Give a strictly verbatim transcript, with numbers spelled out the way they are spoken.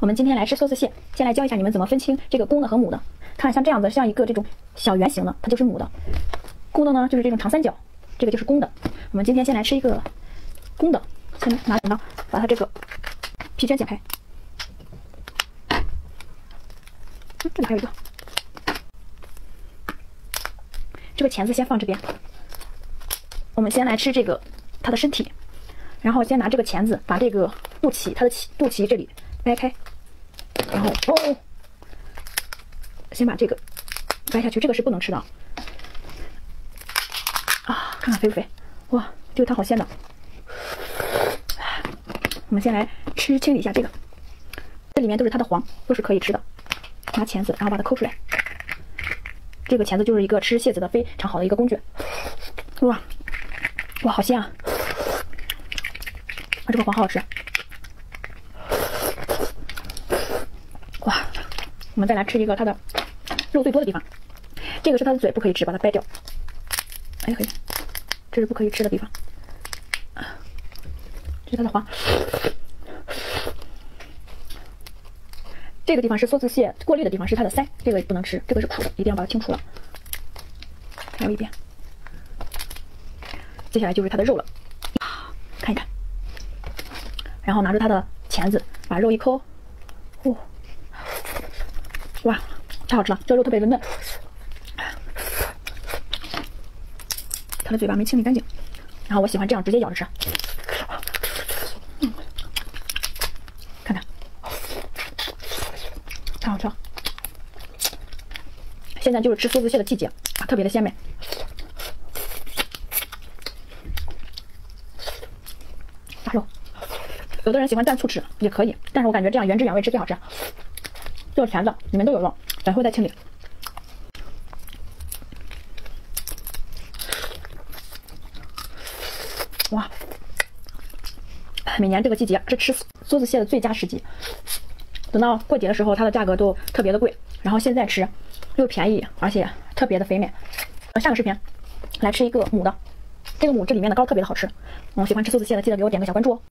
我们今天来吃梭子蟹，先来教一下你们怎么分清这个公的和母的。看，像这样子，像一个这种小圆形的，它就是母的；公的呢，就是这种长三角，这个就是公的。我们今天先来吃一个公的，先拿剪刀把它这个皮圈剪开。嗯，这里还有一个，这个钳子先放这边。我们先来吃这个它的身体，然后先拿这个钳子把这个肚脐，它的脐肚脐这里。 掰开，然后哦，先把这个掰下去，这个是不能吃的啊！看看肥不肥？哇，这个汤好鲜的！我们先来吃清理一下这个，这里面都是它的黄，都是可以吃的。拿钳子，然后把它抠出来。这个钳子就是一个吃蟹子的非常好的一个工具。哇，哇，好鲜啊！啊，这个黄好好吃。 我们再来吃一个它的肉最多的地方，这个是它的嘴，不可以吃，把它掰掉。哎，可以，这是不可以吃的地方。这是它的黄，这个地方是梭子蟹过滤的地方，是它的鳃，这个不能吃，这个是苦的，一定要把它清除了。还有一边，接下来就是它的肉了，看一看，然后拿出它的钳子，把肉一抠，哦。 哇，太好吃了！这肉特别的嫩，它的嘴巴没清理干净，然后我喜欢这样直接咬着吃。嗯，看看，太好吃了！现在就是吃梭子蟹的季节啊，特别的鲜美。大肉，有的人喜欢蘸醋吃也可以，但是我感觉这样原汁原味吃最好吃。 这个钳子里面都有肉，等会再清理。哇，每年这个季节，这吃梭子蟹的最佳时机。等到过节的时候，它的价格都特别的贵，然后现在吃又便宜，而且特别的肥美。下个视频来吃一个母的，这个母这里面的膏特别的好吃。我喜欢吃梭子蟹的，记得给我点个小关注哦。